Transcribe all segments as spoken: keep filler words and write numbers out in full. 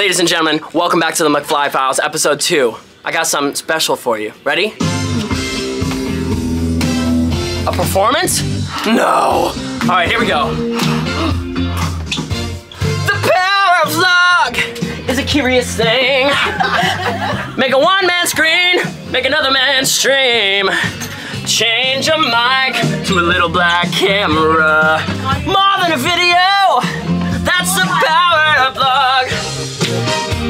Ladies and gentlemen, welcome back to The McFly Files, episode two. I got something special for you. Ready? A performance? No! All right, here we go. The power of vlog is a curious thing. Make a one-man screen, make another man stream. Change a mic to a little black camera. More than a video, that's the power of vlog.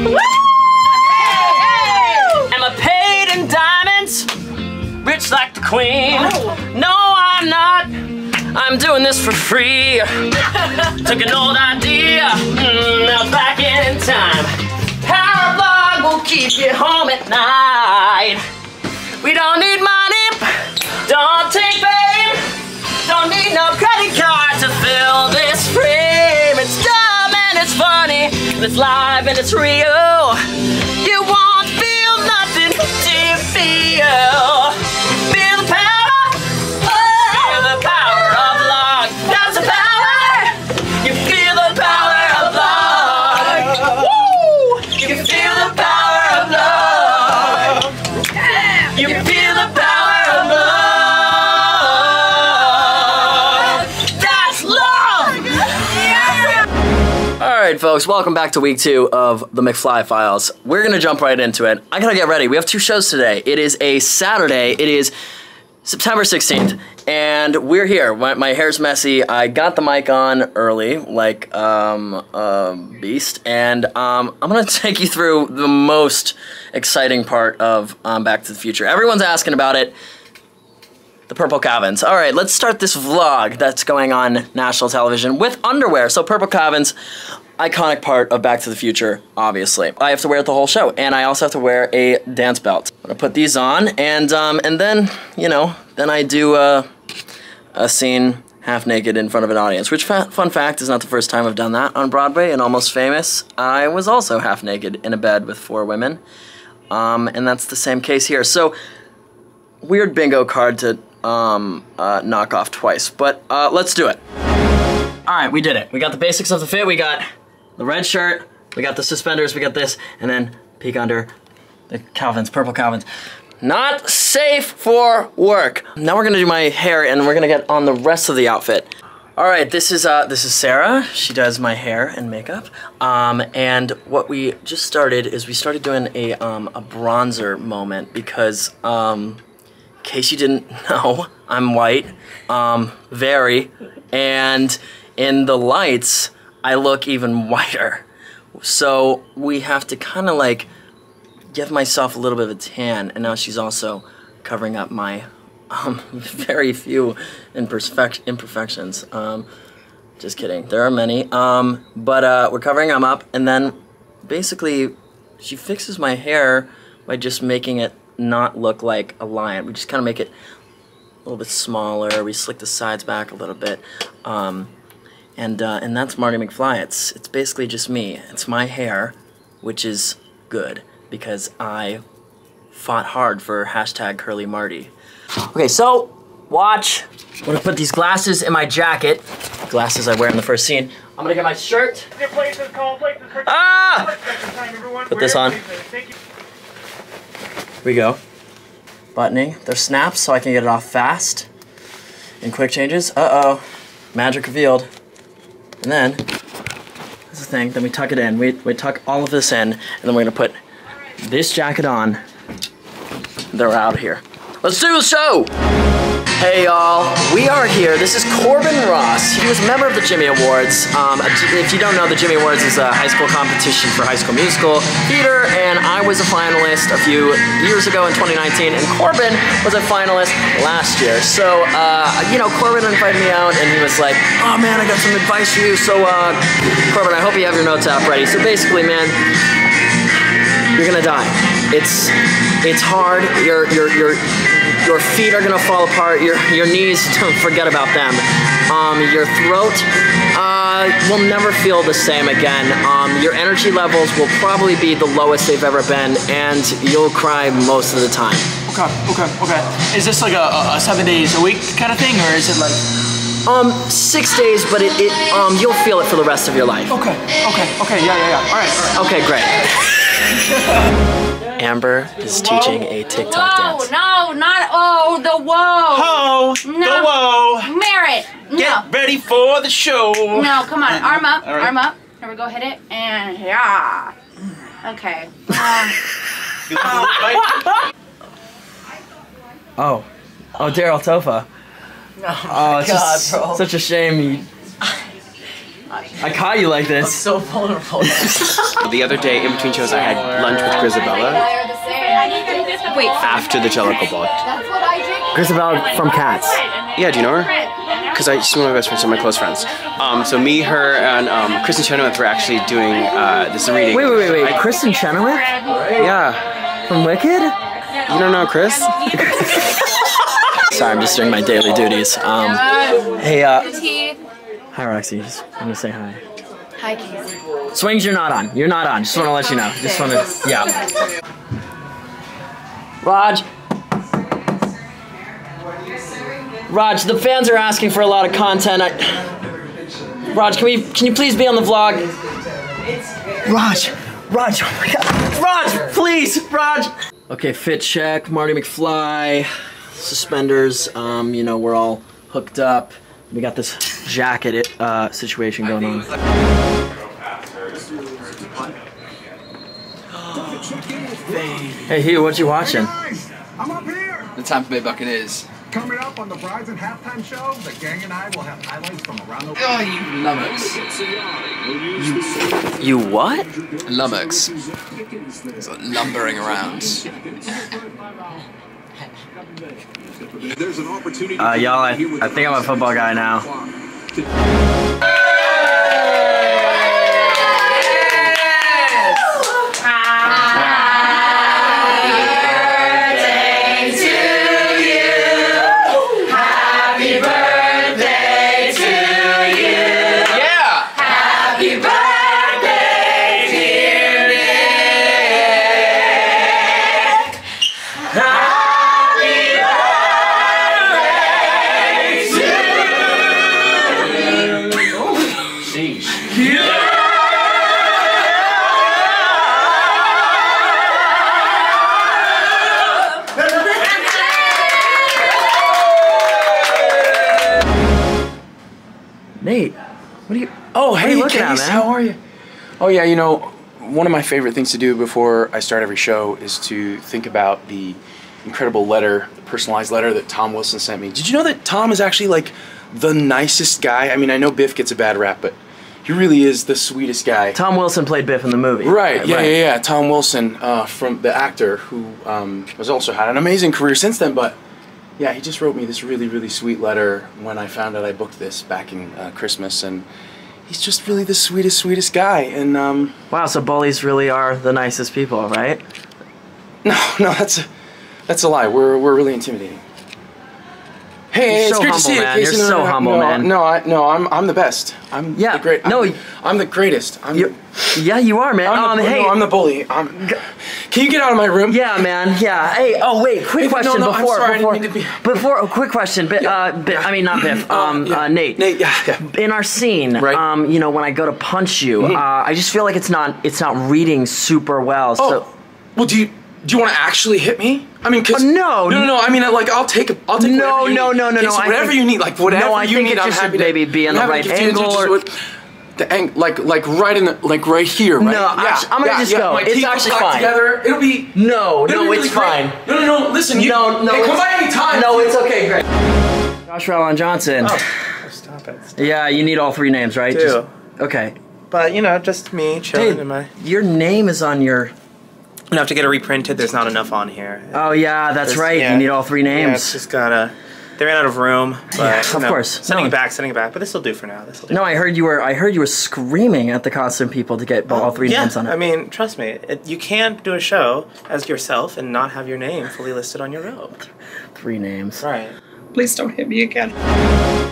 Woo! Am I paid in diamonds? Rich like the queen. No, I'm not. I'm doing this for free. Took an old idea, mm, now back in time. Power vlog will keep you home at night. We don't need money. Don't take fame, don't need no credit card to fill this frame. It's dumb and it's funny, and it's live and it's real. You won't feel nothing to feel. Feel the power, feel the power of love. That's the power, you feel the power of love. Woo! You feel the power of love. Yeah. You feel the power. Folks, welcome back to week two of The McFly Files. We're gonna jump right into it. I gotta get ready. We have two shows today. It is a Saturday. It is September sixteenth, and we're here. My, my hair's messy. I got the mic on early, like um, a beast, and um, I'm gonna take you through the most exciting part of um, Back to the Future. Everyone's asking about it. The Purple Cabins. All right, let's start this vlog that's going on national television with underwear. So Purple Cabins, iconic part of Back to the Future, obviously. I have to wear it the whole show, and I also have to wear a dance belt. I'm gonna put these on, and um, and then, you know, then I do uh, a scene half naked in front of an audience, which, fa fun fact, is not the first time I've done that on Broadway. In Almost Famous, I was also half naked in a bed with four women, um, and that's the same case here. So, weird bingo card to um, uh, knock off twice, but uh, let's do it. All right, we did it. We got the basics of the fit. We got the red shirt, we got the suspenders, we got this, and then peek under the Calvins, purple Calvins. Not safe for work. Now we're gonna do my hair, and we're gonna get on the rest of the outfit. All right, this is uh, this is Sarah. She does my hair and makeup. Um, and what we just started is we started doing a um, a bronzer moment because, um, in case you didn't know, I'm white, um, very, and in the lights, I look even whiter. So we have to kind of like give myself a little bit of a tan, and now she's also covering up my um, very few imperfect imperfections. Um, just kidding, there are many. Um, but uh, we're covering them up, and then basically she fixes my hair by just making it not look like a lion. We just kind of make it a little bit smaller. We slick the sides back a little bit. Um, And, uh, and that's Marty McFly. It's, it's basically just me. It's my hair, which is good, because I fought hard for hashtag Curly Marty. Okay, so, watch. I'm gonna put these glasses in my jacket. Glasses I wear in the first scene. I'm gonna get my shirt. Ah! Put this on. Here we go. Buttoning. They're snaps, so I can get it off fast. And quick changes. Uh-oh. Magic revealed. And then, that's the thing, then we tuck it in. We, we tuck all of this in, and then we're gonna put this jacket on. They're out here. Let's do the show! Hey y'all, we are here. This is Corbin Ross. He was a member of the Jimmy Awards. Um, if you don't know, the Jimmy Awards is a high school competition for High School Musical theater, and I was a finalist a few years ago in twenty nineteen, and Corbin was a finalist last year. So, uh, you know, Corbin invited me out, and he was like, oh man, I got some advice for you. So, uh, Corbin, I hope you have your notes app ready. So basically, man, you're gonna die. It's, it's hard, you're, you're, you're, your feet are gonna fall apart, your your knees, don't forget about them. Um, your throat uh, will never feel the same again. Um, your energy levels will probably be the lowest they've ever been, and you'll cry most of the time. Okay, okay, okay. Is this like a, a seven days a week kind of thing, or is it like... Um, six days, but it, it um, you'll feel it for the rest of your life. Okay, okay, okay, yeah, yeah, yeah. All right, all right. Okay, great. Amber is whoa. Teaching a TikTok whoa, dance. No, not oh, the whoa. Ho, no. The whoa. Merit, no. Get ready for the show. No, come on, arm up, right. arm up. Here we go, hit it, and yeah. Okay. Uh, oh, oh, Daryl Tofa. No, oh, it's God, just bro. Such a shame. You, I caught you like this. I'm so vulnerable. The other day, in between shows, I had lunch with Grizabella. Wait, after the Jellicle Ball. Grizabella from Cats. Yeah, do you know her? Because I, she's one of my best friends, she's my close friends. Um, so me, her, and um, Kristen Chenoweth were actually doing uh, this reading. Wait, wait, wait, wait. Kristen Chenoweth? Yeah. From Wicked? You don't know Chris? Sorry, I'm just doing my daily duties. Um, hey, uh... hi, Roxy. Just want to say hi. Hi, Casey. Swings, you're not on. You're not on. Just want to let you know. Just want to... Yeah. Raj. Raj, the fans are asking for a lot of content. I... Raj, can we? Can you please be on the vlog? Raj, Raj, oh my God, Raj, please, Raj. Okay, fit check. Marty McFly, suspenders. Um, you know we're all hooked up. We got this jacket uh, situation going on. Hey, Hugh, what you watching? Hey guys, I'm up here. The Tampa Bay Buccaneers. Coming up on the Brides and Halftime Show, the gang and I will have highlights from around the world. Oh, you lummox. You, you what? Lummox. Sort of lumbering around. Uh, y'all, I, I think I'm a football guy now. Yes! Oh, hey, look at how are you? Oh, yeah, you know, one of my favorite things to do before I start every show is to think about the incredible letter, the personalized letter that Tom Wilson sent me. Did you know that Tom is actually, like, the nicest guy? I mean, I know Biff gets a bad rap, but he really is the sweetest guy. Tom Wilson played Biff in the movie. Right, yeah, right. yeah, yeah. Tom Wilson, uh, from the actor who um, has also had an amazing career since then, but... yeah, he just wrote me this really, really sweet letter when I found out I booked this back in uh, Christmas, and he's just really the sweetest, sweetest guy, and um... wow, so bullies really are the nicest people, right? No, no, that's a, that's a lie. We're, we're really intimidating. Hey, it's great to see you, Casey. You're so humble, man. No, I, no, I'm, I'm the best. I'm yeah, the great. I'm, no, I'm the greatest. I'm the, yeah, you are, man. I'm um, the, hey, no, I'm the bully. I'm, can you get out of my room? Yeah, man. Yeah. Hey. Oh, wait. Quick question no, no, before, sorry, before, be... before. Oh, quick question. But, yeah. uh, but, I mean, not Biff. Um, yeah. uh, Nate. Nate. Yeah, yeah. In our scene, right. um, you know, when I go to punch you, mm-hmm. uh, I just feel like it's not, it's not reading super well. So. Oh. Well, do you? Do you want to actually hit me? I mean, cause uh, no, no, no, no. I mean, like, I'll take, I'll take. No, no, no, no, no. Whatever you need, like whatever no, I you think need, it I'm happy. Maybe be in the right angle or what, the angle, like, like right in the, like right here, right? No, yeah, I'm gonna yeah, just yeah, go. My it's teeth actually fine. Together. It'll be no, it'll no, be really it's great. Fine. No, no, no. Listen, you. No, no. Hey, come by any time. No, it's okay. Great. Josh Alan Johnson. Oh, stop it. Stop. Yeah, you need all three names, right? Two. Just, okay. But you know, just me chilling in my. Your name is on your. Enough to get it reprinted, there's not enough on here. Oh yeah, that's there's, right. Yeah. You need all three names. Yeah, it's just gotta. They ran out of room. But, yeah, of no, course. Sending no. it back, sending it back. But this will do for now. This will do. No, I heard you were. I heard you were screaming at the costume people to get all three yeah. names on it. I mean, trust me, it, you can't do a show as yourself and not have your name fully listed on your robe. Three names. All right. Please don't hit me again.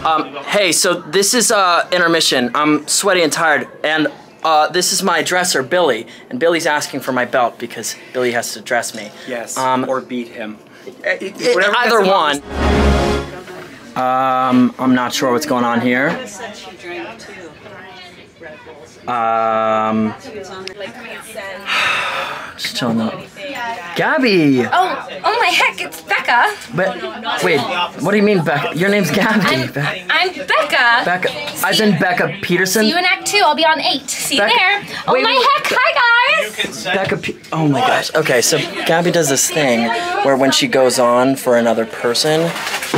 Um. Hey, so this is uh intermission. I'm sweaty and tired and. Uh, this is my dresser, Billy, and Billy's asking for my belt because Billy has to dress me. Yes, um, or beat him. It, it, either one. Um, I'm not sure what's going on here. Um, still not. Gabby! Oh, oh my heck, it's Becca. But wait, what do you mean, Becca? Your name's Gabby. I'm, Be I'm Becca. Becca, as in Becca Petersen. See you in Act Two. I'll be on eight. See Becca, you there. Oh wait, my wait, heck! Hi guys. Becca. Pe oh my gosh. Okay, so Gabby does this thing where when she goes on for another person,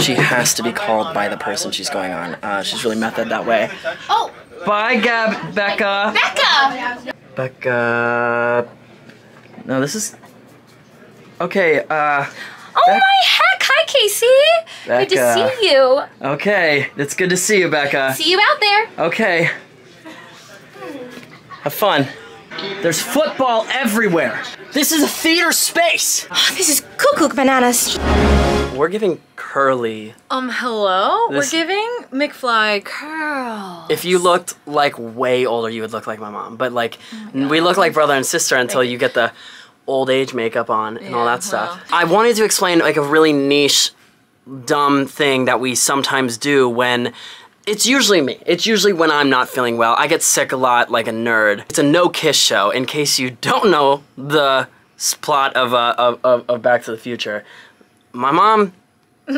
she has to be called by the person she's going on. Uh, she's really method that way. Oh. Bye, Gab. Becca. Becca. Becca. No, this is. Okay, uh... Oh Be my heck! Hi, Casey! Becca. Good to see you! Okay, it's good to see you, Becca. See you out there! Okay. Have fun. There's football everywhere! This is a theater space! Oh, this is cuckoo bananas! We're giving curly... Um, hello? This... We're giving McFly curls. If you looked, like, way older, you would look like my mom. But, like, oh we look like brother and sister until you get the... old age makeup on and yeah, all that stuff. Wow. I wanted to explain like a really niche, dumb thing that we sometimes do when it's usually me. It's usually when I'm not feeling well. I get sick a lot like a nerd. It's a no-kiss show. In case you don't know the plot of, uh, of, of, of Back to the Future, my mom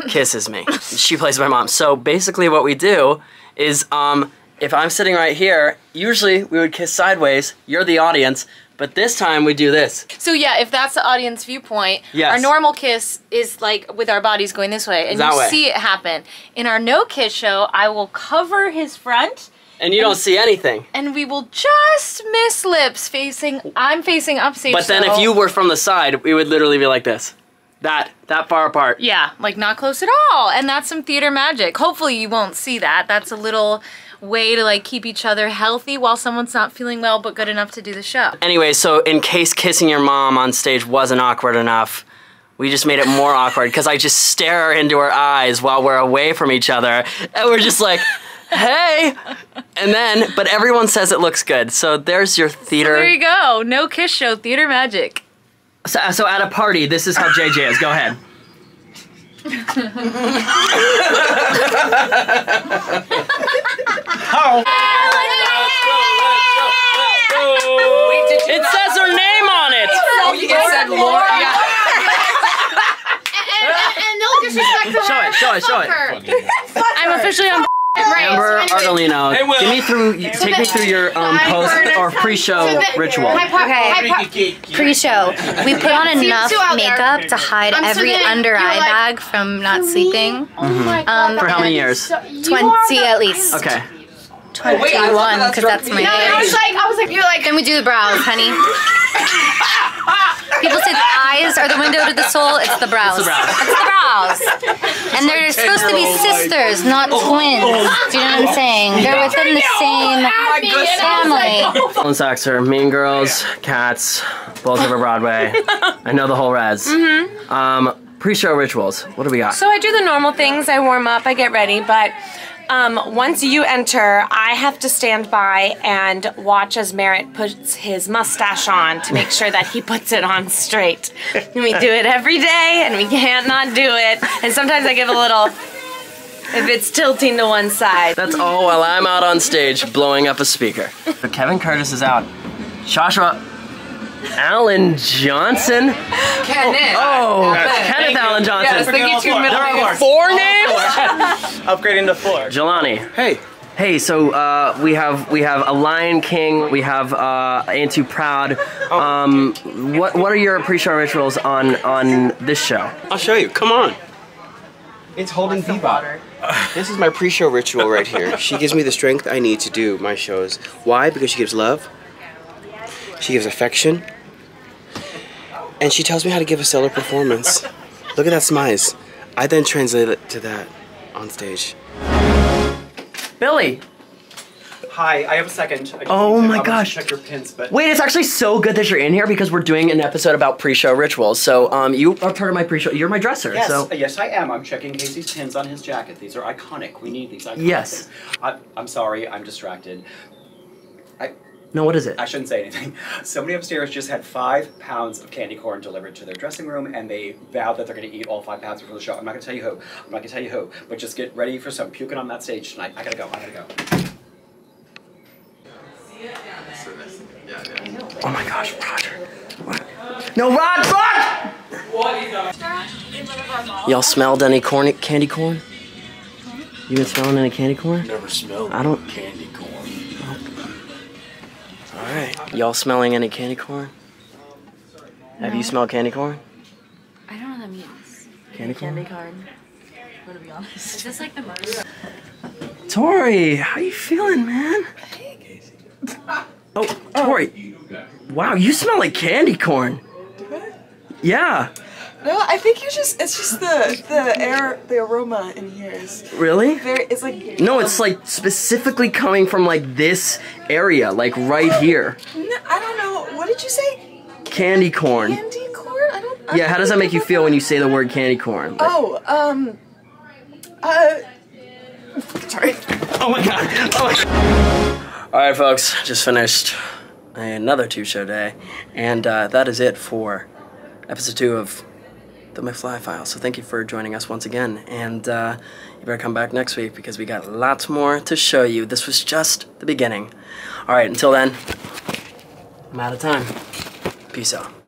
kisses me. She plays my mom. So basically what we do is um, if I'm sitting right here, usually we would kiss sideways. You're the audience. But this time we do this. So yeah, if that's the audience viewpoint, yes. Our normal kiss is like with our bodies going this way, and that you way. see it happen. In our no-kiss show, I will cover his front. And you and, don't see anything. And we will just miss lips facing, I'm facing upstage. But then so. If you were from the side, we would literally be like this. That, that far apart. Yeah, like not close at all. And that's some theater magic. Hopefully you won't see that. That's a little way to like keep each other healthy while someone's not feeling well but good enough to do the show. Anyway, so in case kissing your mom on stage wasn't awkward enough, we just made it more awkward because I just stare into her eyes while we're away from each other and we're just like, hey! And then, but everyone says it looks good. So there's your theater. So there you go. No kiss show, theater magic. So, so at a party, this is how J J is. Go ahead. Oh. Wait, it says her name on it. Oh, you guys said Laura. and, and, and no disrespect to her. Show it, show it, show it. I'm officially on. Right. Amber Ardolino, hey, give me through, hey, take me through your um, post or pre-show ritual. Okay, pre-show. We put on enough makeup to hide every under eye bag from not sleeping. Mm-hmm. um, For how many years? twenty at least. Okay. twenty-one, because that's my age. No, I was like, I was like, you're like. Then we do the brows, honey. People say the eyes are the window to the soul, it's the brows. It's the brows. It's the brows. And they're supposed to be sisters, not twins. Do you know what I'm saying? They're within the same family. Phone Socks are Mean Girls, Cats, Bulls Over Broadway. I know the whole res. Mm-hmm. Um, pre-show rituals, what do we got? So I do the normal things, I warm up, I get ready, but... Um, once you enter, I have to stand by and watch as Merritt puts his mustache on to make sure that he puts it on straight. And we do it every day, and we can't not do it. And sometimes I give a little, if it's tilting to one side. That's all while I'm out on stage blowing up a speaker. But Kevin Curtis is out. Sasha Allen Johnson? Kenneth. Oh, oh. Kenneth Allen Johnson. Yes, they get you middle. There are four names? Upgrading to four. Jelani. Hey. Hey, so uh, we have we have a Lion King, we have uh, Ain't Too Proud. Um, what what are your pre-show rituals on, on this show? I'll show you, come on. It's holding Bebop. This is my pre-show ritual right here. She gives me the strength I need to do my shows. Why? Because she gives love. She gives affection, and she tells me how to give a stellar performance. Look at that smize. I then translate it to that on stage. Billy. Hi, I have a second. I oh my gosh. Check your pins, but wait, it's actually so good that you're in here because we're doing an episode about pre-show rituals. So um, you are part of my pre-show. You're my dresser. Yes, so. yes, I am. I'm checking Casey's pins on his jacket. These are iconic. We need these iconic. Yes. I, I'm sorry. I'm distracted. I. No, what is it? I shouldn't say anything. Somebody upstairs just had five pounds of candy corn delivered to their dressing room, and they vowed that they're going to eat all five pounds before the show. I'm not going to tell you who. I'm not going to tell you who. But just get ready for some puking on that stage tonight. I got to go. I got to go. Oh my gosh, Roger. What? No, Rod, Rod! Y'all smelled any corn, candy corn? You been smelling any candy corn? Never smelled I don't... candy corn. Alright. Y'all smelling any candy corn? No. Have you smelled candy corn? I don't know what that means. Candy corn? Candy corn. I'm gonna be honest. Is this like the most? Tori, how you feeling, man? Oh, Tori. Wow, you smell like candy corn. Do I? Yeah. No, I think you just—it's just the the air, the aroma in here is really. Very, it's like no, it's like specifically coming from like this area, like right here. No, I don't know. What did you say? Candy corn. Candy corn. I don't. I yeah. How does that make you feel when you say the word candy corn? Like, oh, um, uh, sorry. Oh my god. Oh my god. All right, folks. Just finished another two-show day, and uh, that is it for episode two of The McFly Files. So thank you for joining us once again, and uh, you better come back next week because we got lots more to show you. This was just the beginning. All right, until then, I'm out of time. Peace out.